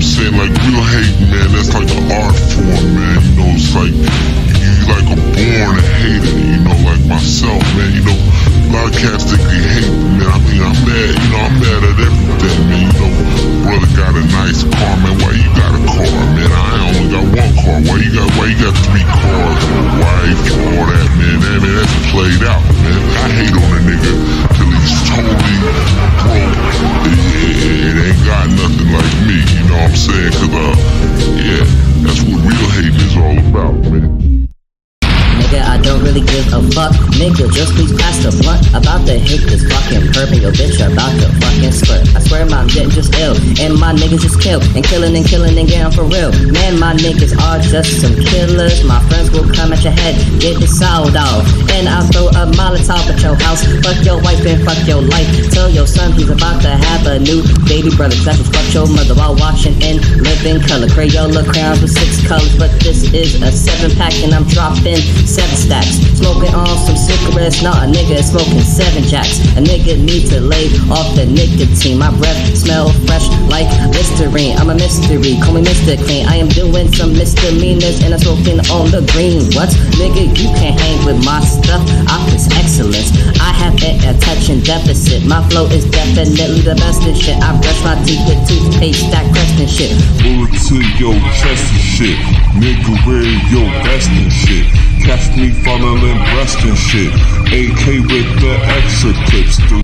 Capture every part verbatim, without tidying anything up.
I'm saying? Like, real hate, man, that's like an art form, man. You know, it's like, you like a born hater, you know, like myself, man. You know, a lot of cats think they hate me, man. I mean, I'm mad, you know, I'm mad at everything, man. You know, brother got a nice car, man. Why you got a car, man? I only got one car. Why you got, why you got three cars, a wife, all that, man? That, man, that's played out, man. I hate on a nigga till he's totally broke. It ain't got nothing like me, you know what I'm saying? Cause, uh, yeah, that's what real hate is all about, man. Nigga, I don't really give a fuck. Nigga, just please pass the blunt. About to hit this fucking perp and your bitch about to fucking squirt. I swear my bitch just ill, and my niggas just kill. And killing and killing and getting for real. Man, my niggas are just some killers. My friends will come at your head, get the sold off. And I'll throw a Molotov at your house. Fuck your wife and fuck your life. Tell your son he's about to have a new baby brother. That's what fuck your mother while watching in Living Color. Crayola crowns with six colors, but this is a seven pack and I'm dropping seven stacks. Smoking on some cigarettes, not a nigga is smoking seven jacks. A nigga need to lay off the nicotine. My breath smell fresh like Listerine. I'm a mystery, call me Mister Clean. I am doing some misdemeanors and I'm smoking on the green. What? Nigga, you can't hang with my stuff. Office excellence. I have an attention deficit. My flow is definitely the best in shit. I brush my teeth with toothpaste, that crest and shit. Bullet to your chest and shit. Nigga, wear your vest and shit. Catch me funneling breast and shit. A K with the extra clips. Dude.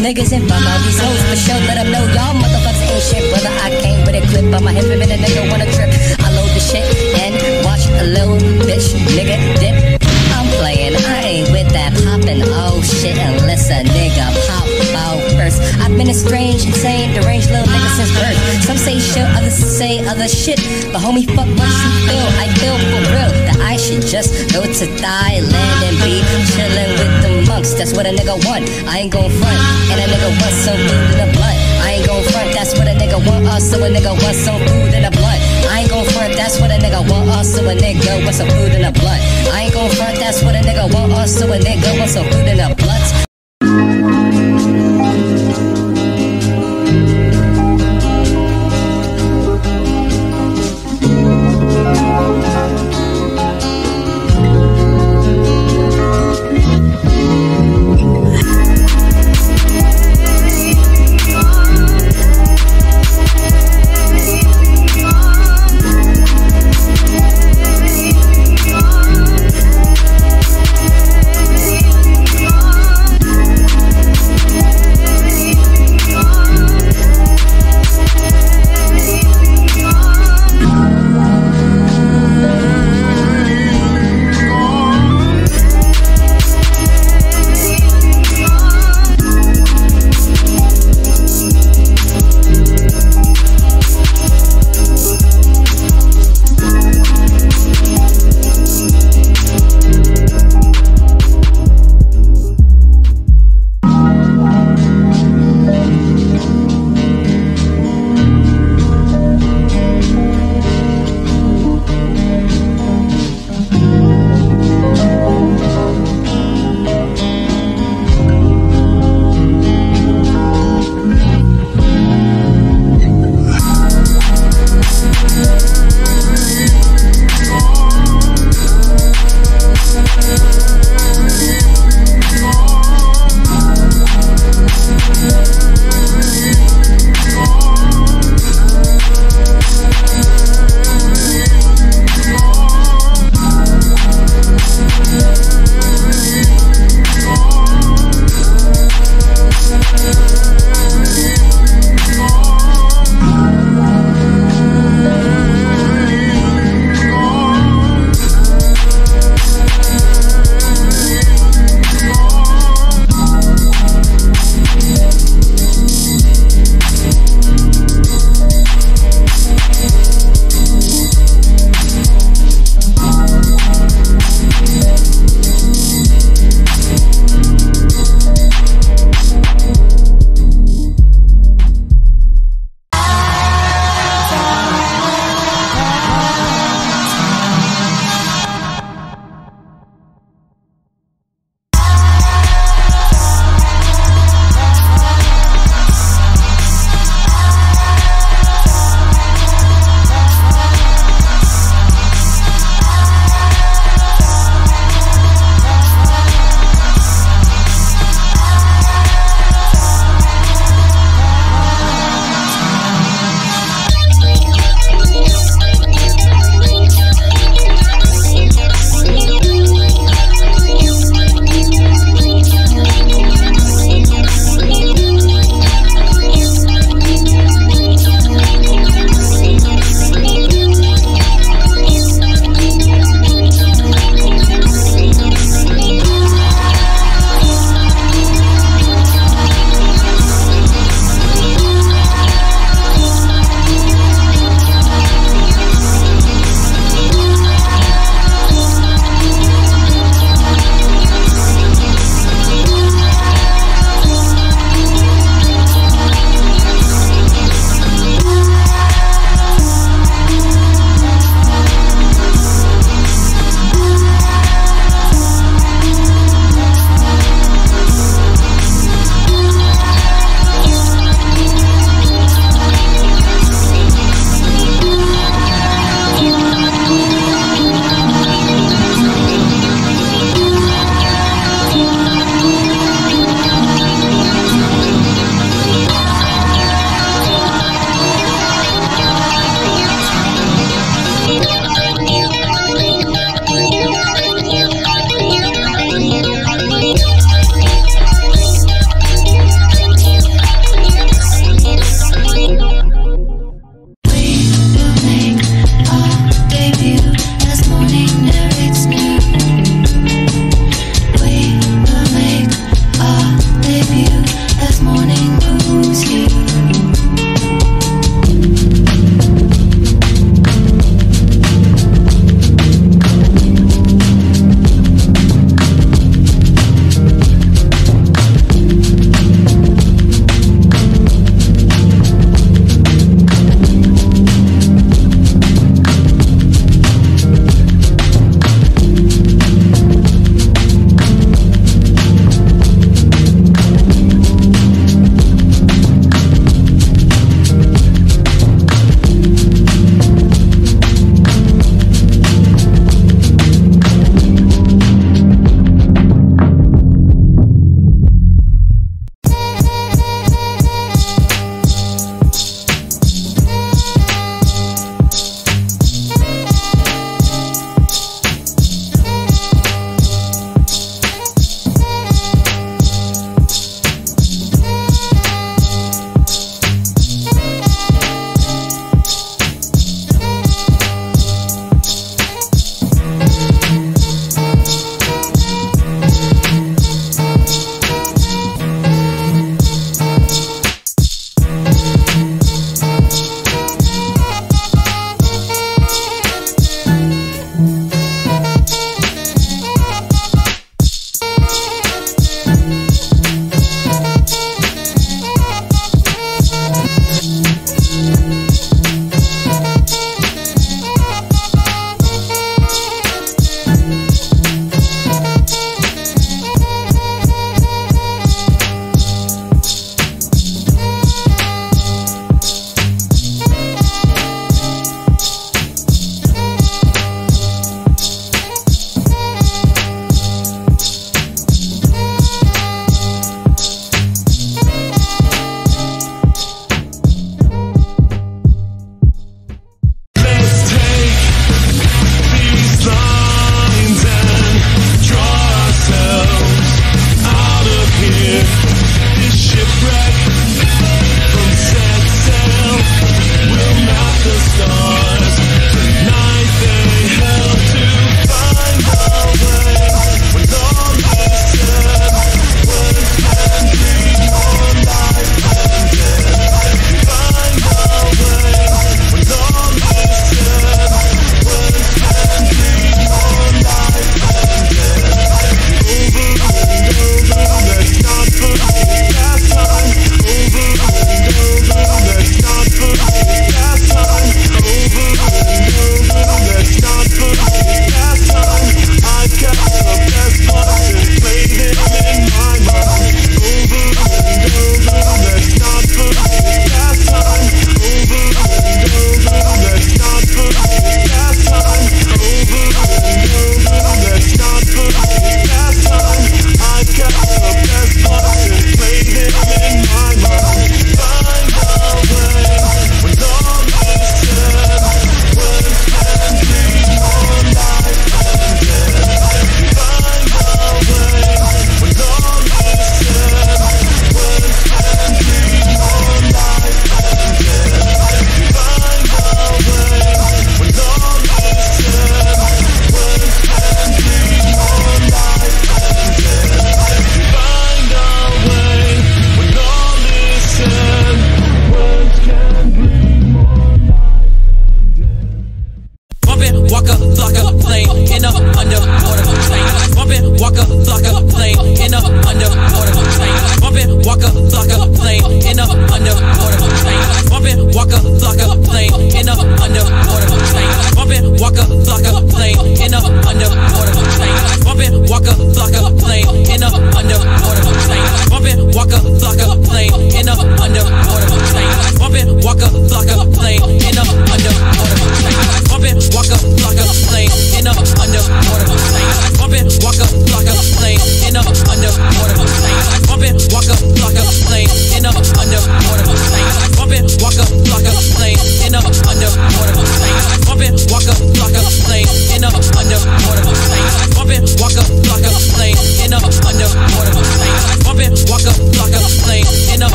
Niggas and fuck all these hoes for sure. Let them know y'all motherfuckers ain't shit, brother. I came with a clip on my hip and a nigga wanna trip. I load the shit and watch a little bitch nigga dip. I'm playing, I ain't with that poppin' oh shit unless a nigga pop out first. I've been a strange, insane, deranged little nigga since birth. Some say shit, others say other shit. But homie, fuck what you feel. I feel for real that I should just go to Thailand and be chillin' with the monks. That's what a nigga want. I ain't gon' front. And a nigga wants some food in the blood. I ain't gon' front, that's what a nigga want. Also a nigga wants some food in the blood. I ain't gon' front, that's what a nigga want. Also a nigga wants some food in the blood. I ain't gon' front, that's what a nigga want. Also a nigga wants some food in the blood.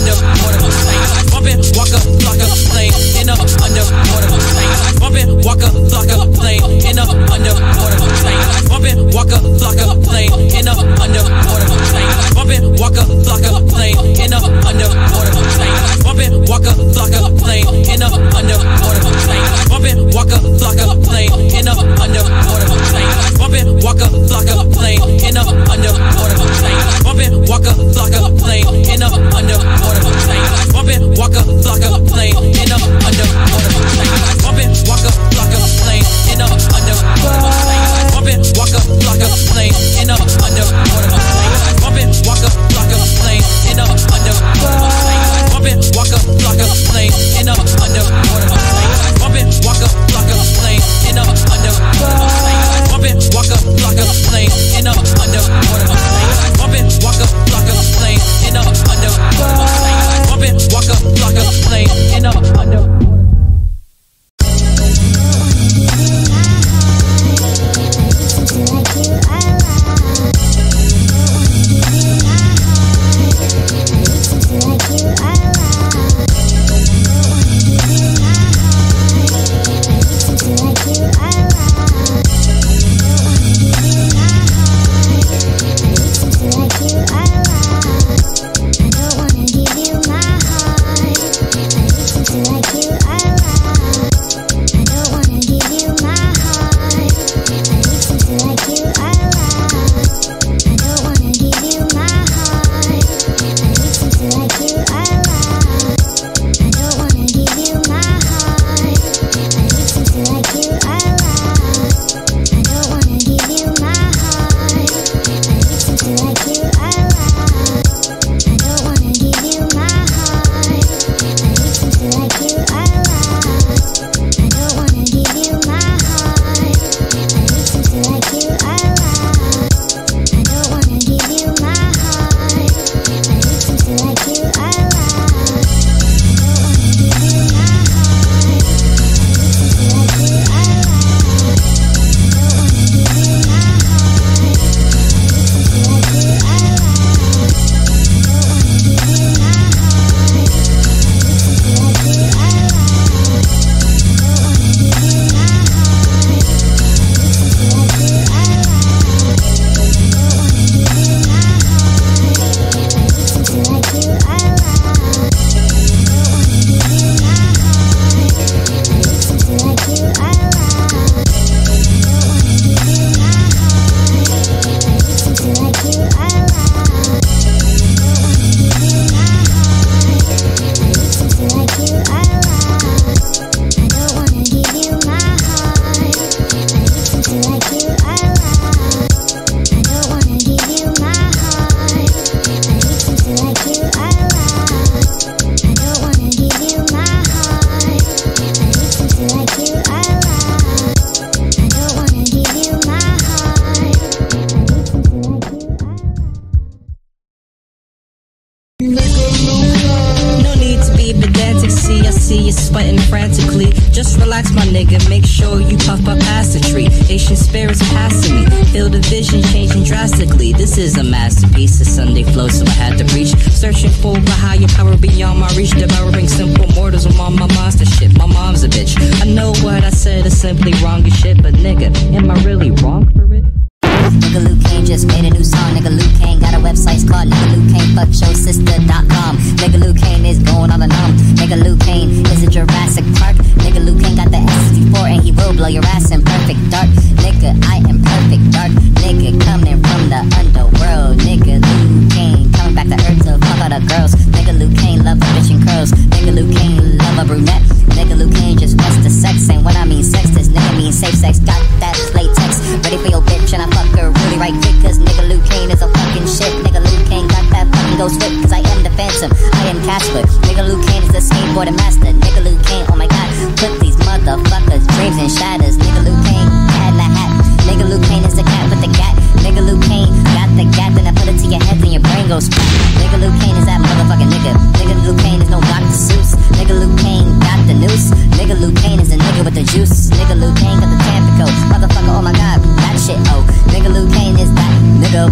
underwater tank. Bumpin', walk up, block up, plane in a underwater tank. Bumpin', walk up, block up, plane in a underwater tank. Bumpin', walk up, block up, plane in a underwater tank. Bumpin', walk up, block up, plane in a underwater tank. Bumpin', walk up, block up, plane in a underwater tank. Bumpin', walk up, block up, plane in a underwater tank. Bumpin', walk up, block up, plane in a underwater tank. Bumpin', walk up, block up, plane in a underwater tank. Bumpin', walk up, block up, plane in a underwater tank. Bumpin', walk up, block up, plane in a underwater tank. Bumpin', walk up, block up, plane in a underwater tank. Bumpin', walk up, block up, plane in a underwater tank. Bumpin', walk up, block up, plane in a underwater tank. Bumpin', walk up, block up, plane in a underwater tank. Bumpin', walk up, block up, plane in a underwater tank. Bumpin', walk up, block up, plane in a underwater tank. Bumpin', walk up, block up, plane in a underwater.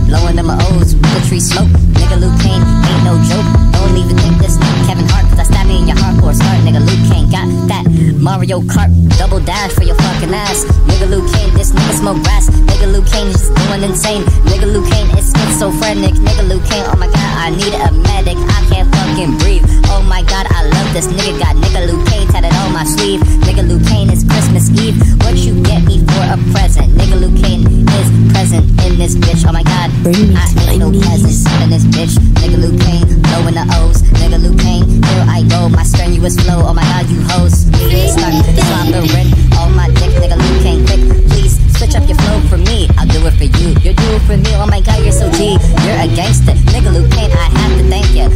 Blowing them O's with a tree slope. Nigga Lucane ain't no joke. Don't even think this. your cart, double dash for your fucking ass. Nigga Lucane, this nigga smoke grass. Nigga Lucane is just going insane. Nigga Lucane is schizophrenic. Nigga Lucane, oh my god, I need a medic. I can't fucking breathe. Oh my god, I love this nigga. Got nigga Lucane tatted on my sleeve. Nigga Lucane, it's Christmas Eve. What you get me for a present? Nigga Lucane is present in this bitch. Oh my god, Bring I ain't no peasant in this bitch. Nigga Lucane, blowing the O's. Nigga Lucane, here I go. My strenuous flow, oh my god, you hoes. Please start floundering on my dick. Nigga Lucane, quick, please switch up your flow for me. I'll do it for you. You're doing for me. Oh my god, you're so G. You're a gangster. Nigga Lucane, I have to thank you.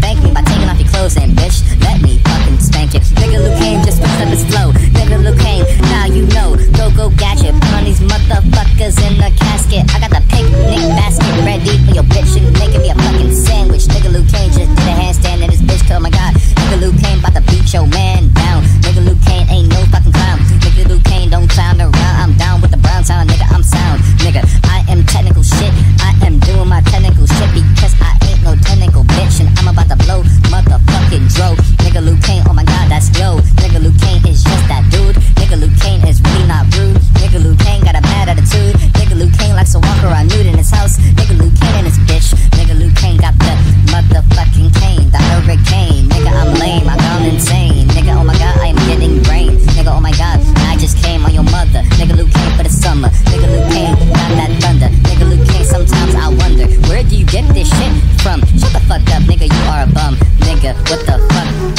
Thank me by taking off your clothes and bitch, let me fucking spank you. Nigga Lucane just switched up his flow. Nigga Lucane, now you know. Go go gadget, put on these motherfuckers in the casket. I got the picnic basket ready for your bitch. She making me a fucking sandwich. Nigga Lucane just did a handstand in his bitch. Oh my god, nigga Lucane about to beat your man down. Nigga Lucane ain't no fucking clown. Nigga Lucane don't clown around. I'm down with the brown town, nigga. I'm sound, nigga. I am technical shit. I am doing my technical shit because I ain't no technical bitch, and I'm about to blow motherfucking dro. Nigga Lucane, oh my god, that's yo. Nigga Lucane is just that dude. Nigga Lucane is really not rude. Nigga Lucane got a bad attitude. Nigga Lucane likes to walk around nude in his house. Nigga Lucane and his bitch. Nigga Lucane got the motherfucking cane, the hurricane. Nigga, I'm lame, I've gone insane. Nigga, oh my god, I am getting brain. Nigga, oh my god, I just came on your mother. Nigga Lucane for the summer. Nigga Lucane got that thunder. Nigga Lucane, sometimes I wonder, where do you get this shit from? Shut the fuck up, nigga, you are a bum. Nigga, what the fuck?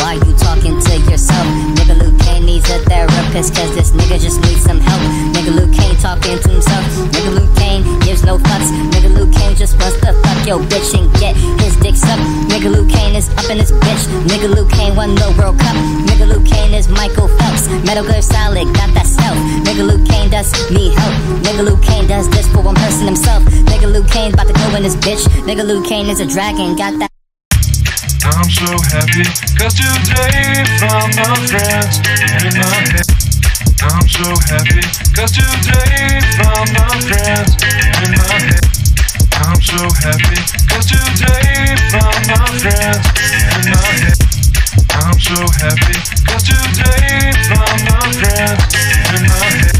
Why you talking to yourself? Nigga Lucane needs a therapist, cause this nigga just needs some help. Nigga Lucane talking to himself. Nigga Lucane gives no fucks. Nigga Lucane just wants to fuck your bitch and get his dick sucked. Nigga Lucane is up in his bitch. Nigga Lucane won the World Cup. Nigga Lucane is Michael Phelps. Metal Gear Solid, got that stealth. Nigga Lucane does need help. Nigga Lucane does this for one person himself. Nigga Lucane about to go in his bitch. Nigga Lucane is a dragon, got that. I'm so happy, cause today found my friends in my head. I'm so happy, cause today found my friends in my head. I'm so happy, cause today found my friends in my head. I'm so happy, cause today found my friends in my head.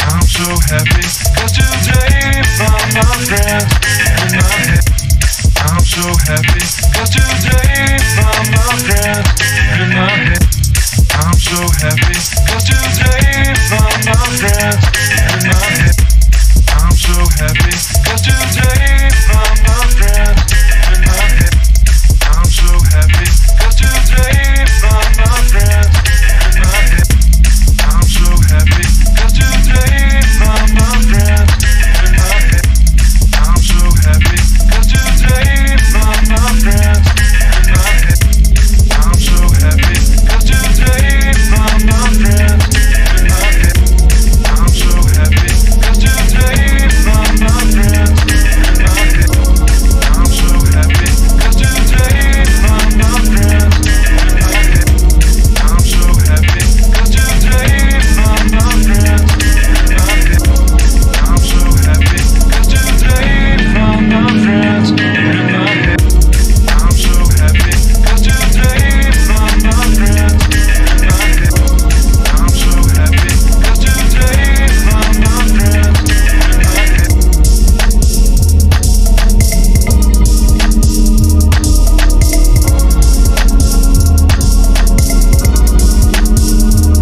I'm so happy, cause today found my friends in my head. I'm so happy, cause today found my friends in my head. I'm so happy, cause today found my friends in my head. I'm so happy, cause today found my friends in my head. I'm so happy, cause today found my friends in my head. I'm so happy, cause today found my friends in my head. I'm so happy, cause today found my friends in my head. I'm so happy, cause today found my friends in my head. I'm so happy, cause today found my friends in my head. I'm so happy, cause today found my friends in my head. I'm so happy, cause today found my friends in my head. I'm so happy, cause today found my friends in my head. I'm so happy, cause today found my friends in my head.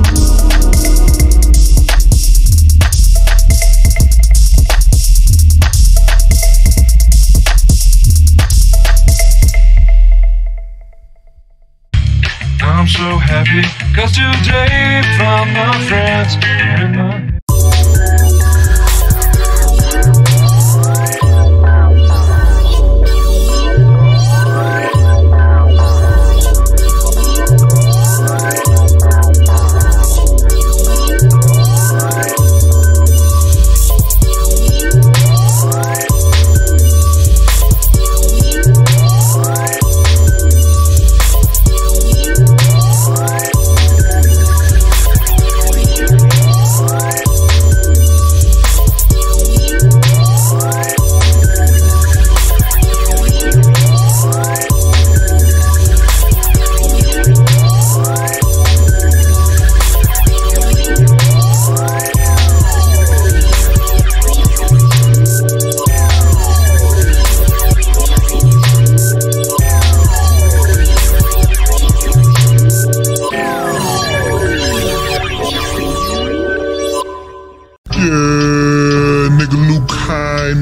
Bye.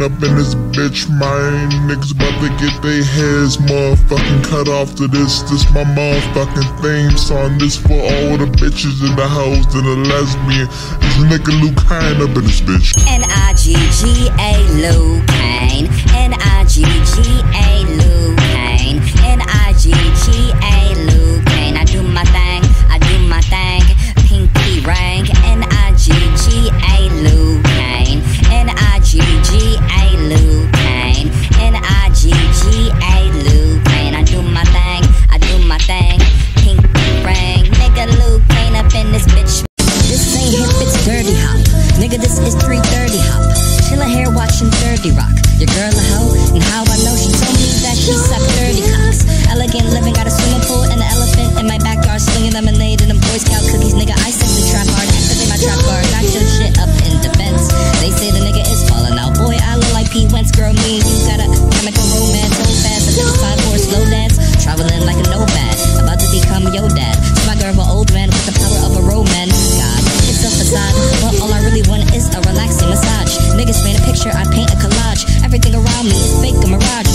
up in this bitch, my niggas about to get their heads motherfucking cut off to this. This my motherfucking theme song. This for all the bitches in the house and the lesbian. This nigga Lucane up in this bitch. N I G G A Lucane. N I G G A Lucane. N I G G A Lucane. I do my thing, I do my thing. Pinky ring. N I G G A Lucane. N I G G A Lucane. N I G G A Lucane. I do my thing, I do my thing. Pinky ring. Nigga Lucane up in this bitch. This ain't hip, it's dirty hop. Nigga, this is three thirty hop. Chillin' here watching thirty Rock. Your girl a hoe, and how I know, she told me that she sucked thirty cocks. Elegant living, got a swimming pool and an elephant in my backyard. Slinging lemonade and them Boy Scout cookies. Nigga, I set the trap hard, activate my trap guard. I shoot shit up in defense. They say the nigga is falling out. Boy, I look like P. Wentz. Girl, me and you got a chemical romance. So fast, a five four slow dance. Traveling like a nomad, about to become your dad. So my girl, an old man with the power of a roman. God, it's a facade, but all I really want is a relaxing massage. Niggas paint a picture, I paint a collage. Everything around me is fake, a mirage.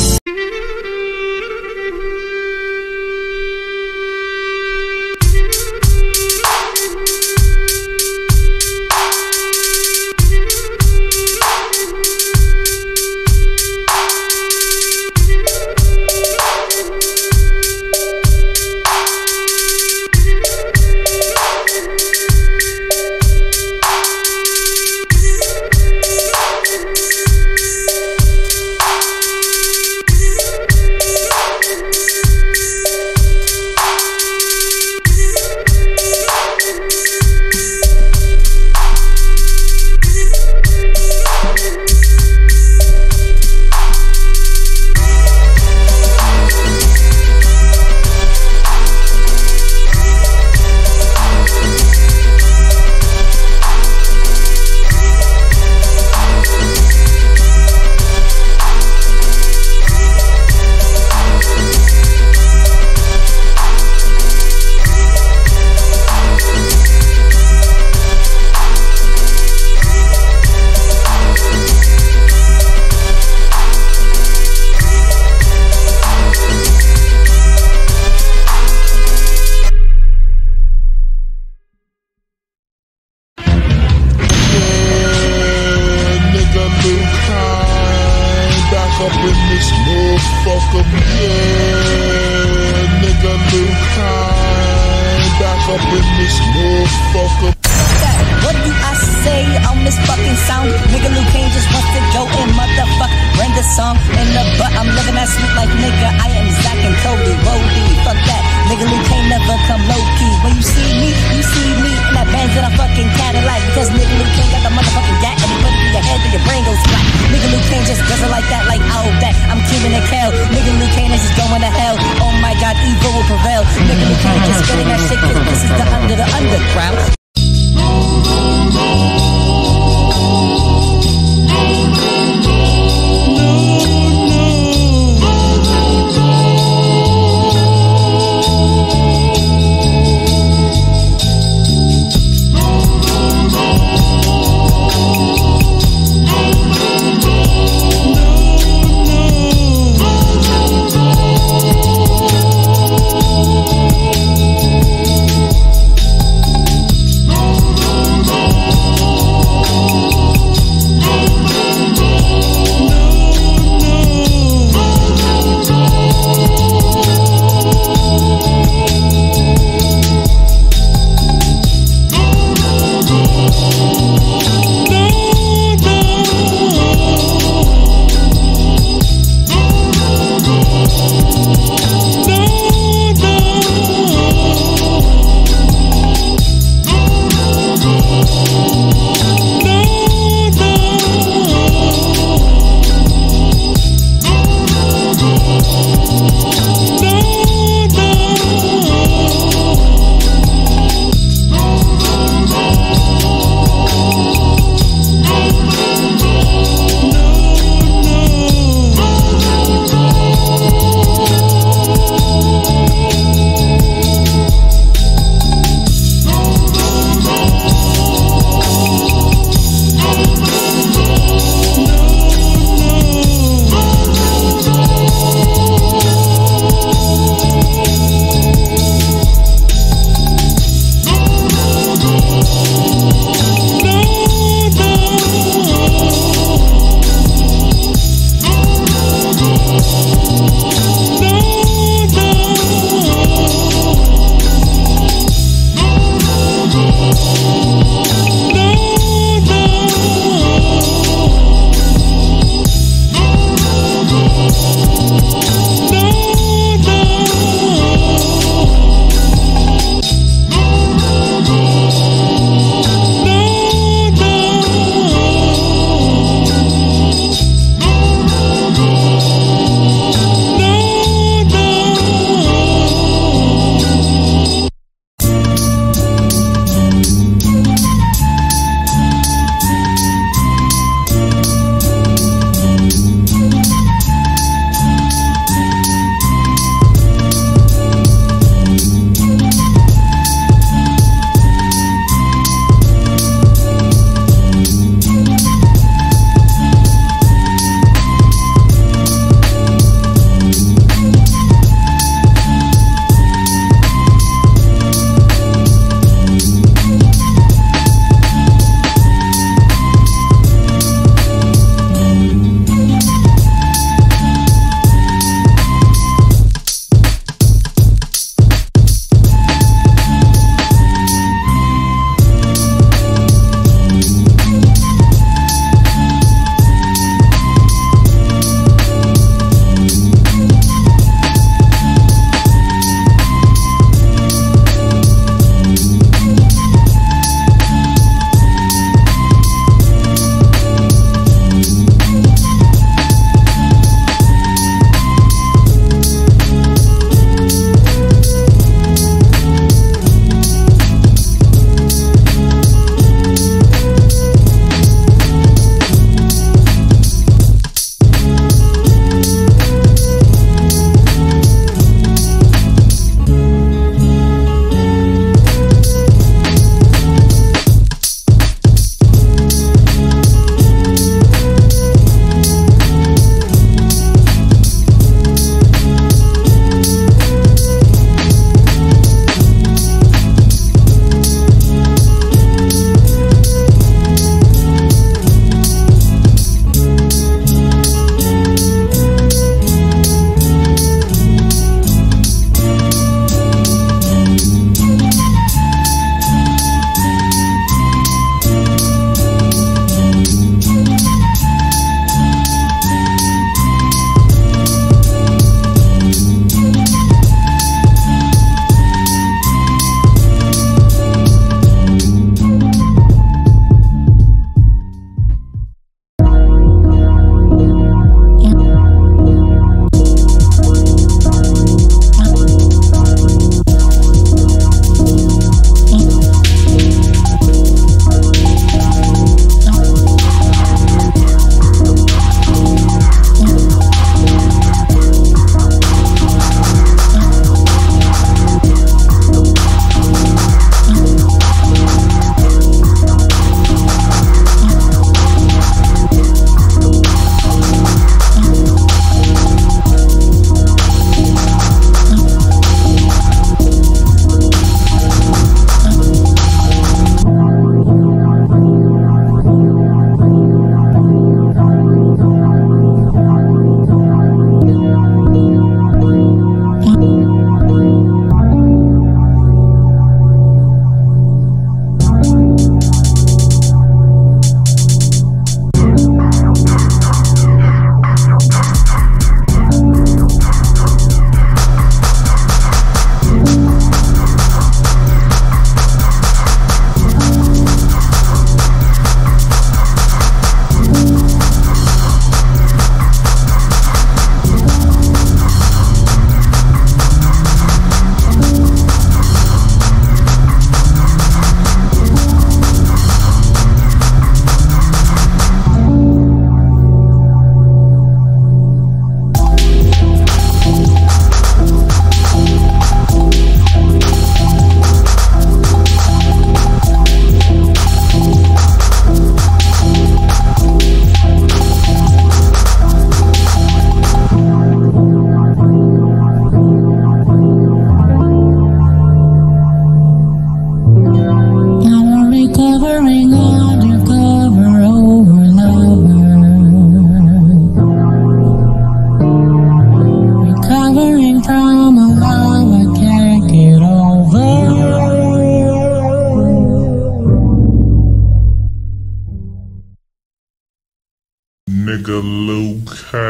nigga Lucane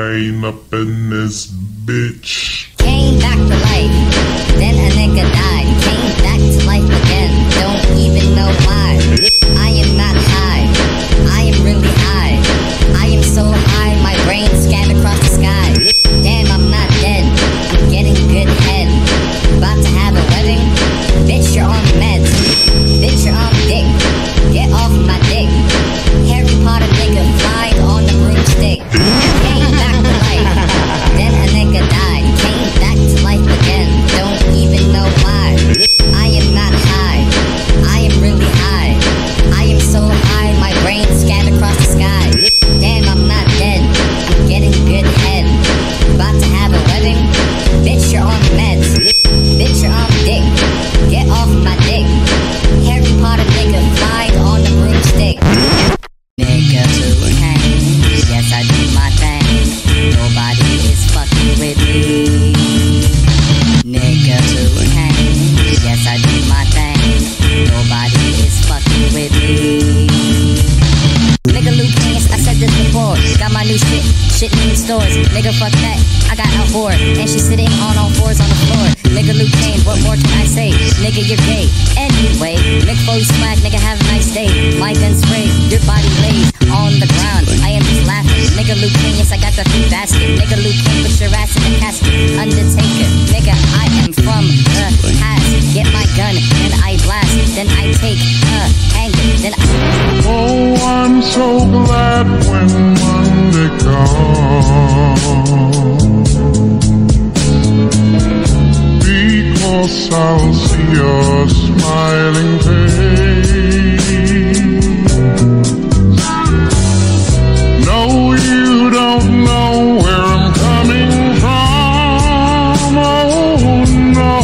up in this bitch. Came back to life, then a nigga died. Came back to life again, don't even know why. I am not high, I am really high. I am so high, my brain scanned across the sky. Damn, I'm not dead, I'm getting good head. About to have a wedding, bitch you're on meds. Bitch you're on dick, get off my dick. Harry Potter nigga flying on the broomstick. Came back to life, then a nigga died. Came back to life again, don't even know why. I am not high, I am really high. I am so high, my brain scanned across the sky. Damn, I'm not dead, I'm getting good head. About to have a wedding, bitch you're on meds. Bitch you're on dick, get off my dick. Harry Potter nigga flying on the broomstick. Nigga who hangs, yes I do my thing. Nobody is fucking with me. Nigga who hangs, yes I do my thing. Nobody is fucking with me. Nigga Lucane, I said this before. Got my new shit, shit in the stores. Nigga fuck that, I got out for it. And she's sitting on all fours on the floor. Nigga Lucane, what more can I say? Nigga you're gay, anyway. Mick Foley swag, nigga have a nice day. My gun spray, your body lays on the ground, I am just laughing. Nigga Lucane, yes I got the food basket. Nigga Lucane, put your ass in the casket. Undertaker, nigga I am from the past. Get my gun, then I blast. Then I take a kang, then I... Oh, I'm so glad when Monday comes, because I'll see your smiling face. No, you don't know where I'm coming from. Oh no,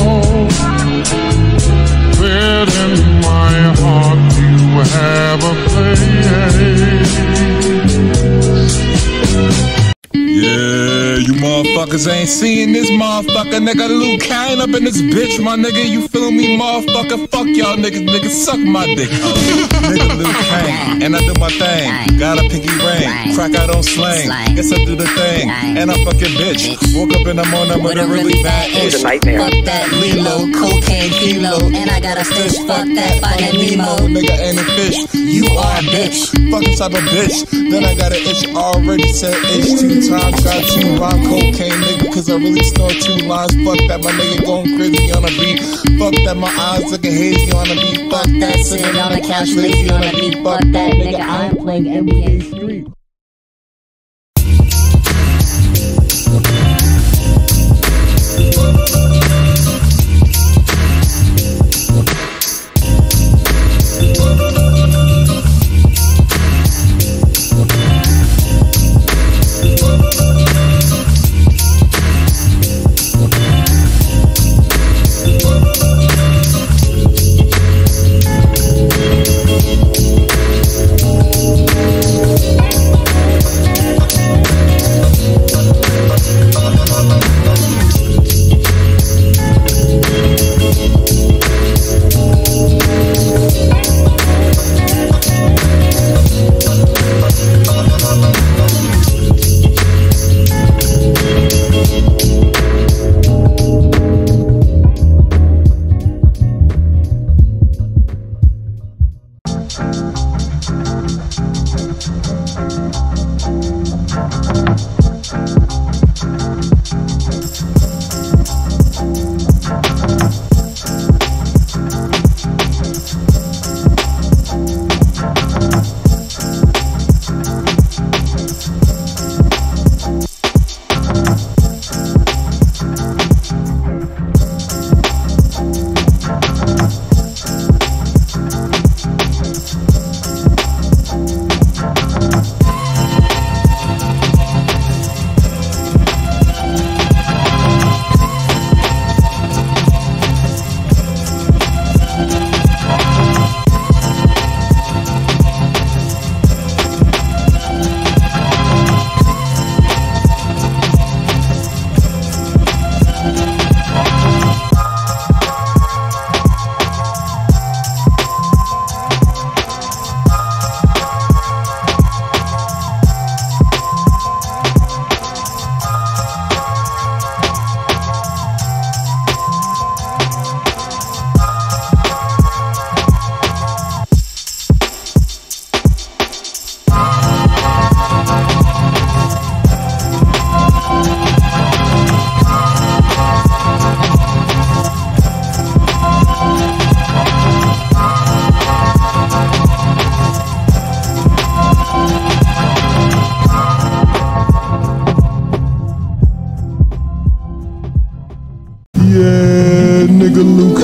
but in my heart you have a place. Yeah, you motherfuckers ain't seeing this motherfucker. Nigga Lucane up in this bitch, my nigga. You feel me, motherfucker? Fuck y'all niggas, nigga, suck my dick. Oh, nigga Lucane, and I do my thing. Got a pinky ring, crack I don't slang. Guess I do the thing, and I fucking bitch. Woke up in the morning with a really bad itch. Fuck that Lilo, cocaine kilo, and I got a fish. Fuck that fucking Nemo, nigga ain't a fish. You are a bitch, fucking type of bitch. Then I got an itch, already said itch too. Times got you on cocaine, nigga, cause I really snort two lines. Fuck that, my nigga going crazy on a beat. Fuck that, my eyes looking hazy on a beat. Fuck that, sitting on the couch lazy on a beat. Fuck that, nigga, I'm playing N B A Street. We'll be right back.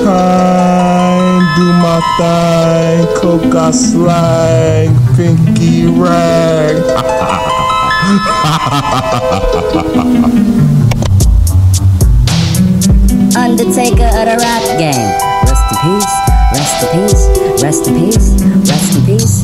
kind, do my thing, coca slang, pinky rag. Undertaker of the rap game. Rest in peace, rest in peace, rest in peace, rest in peace.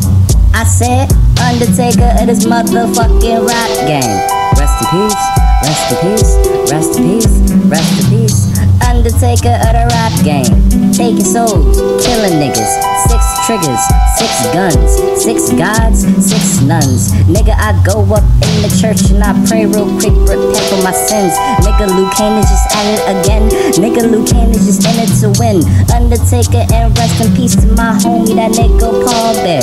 I said, Undertaker of this motherfucking rap game. Rest in peace, rest in peace, rest in peace, rest in peace. Undertaker of the rap game, taking souls, killing niggas, six triggers, six guns, six gods, six nuns. Nigga, I go up in the church and I pray real quick, repent for my sins. Nigga, Lucane is just at it again. Nigga, Lucane is just in it to win. Undertaker, and rest in peace to my homie, that nigga Paul Bear.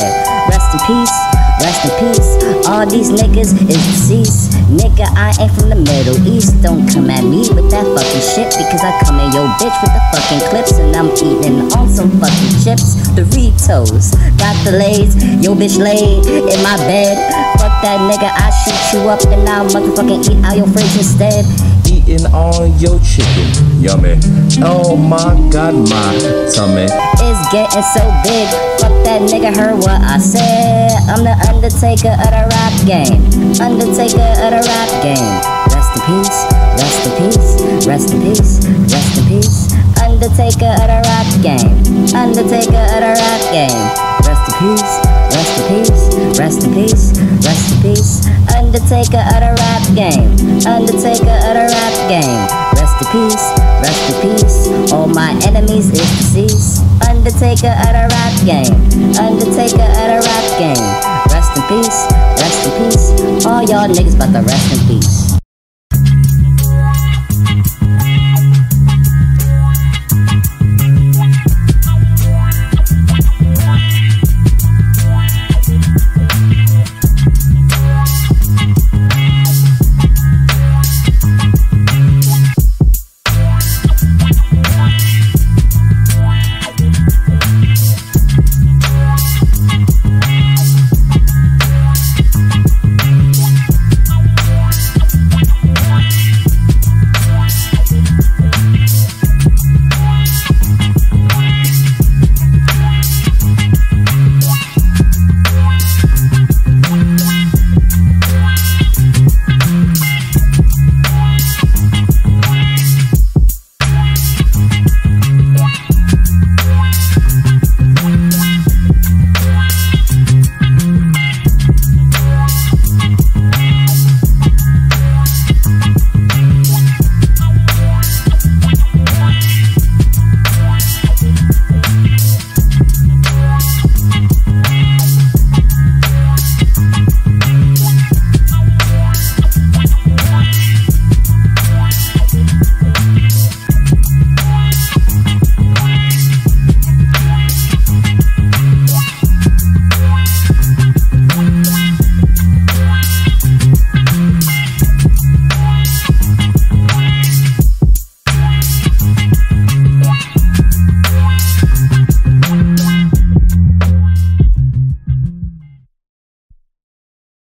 Rest in peace, rest in peace. All these niggas is deceased. Nigga, I ain't from the Middle East. Don't come at me with that fucking shit, because I come at your bitch with the fucking clips, and I'm eating on some fucking chips. Doritos, got the lays, yo bitch laid in my bed. Fuck that nigga, I shoot you up and I'll motherfucking eat out your fridge instead. Eating on your chicken, yummy. Oh my god, my tummy is getting so big. Fuck that nigga, heard what I said. I'm the Undertaker of the rap game. Undertaker of the rap game. Rest in peace, rest in peace, rest in peace, rest in peace. Undertaker of the rap game. Undertaker of the rap game. Rest in peace, rest in peace, rest in peace, rest in peace. Undertaker of the rap game. Undertaker of the rap game. Rest in peace, rest in peace. All my enemies is deceased. Undertaker of the rap game. Undertaker of the rap game. Rest in peace, rest in peace. All y'all niggas about to rest in peace.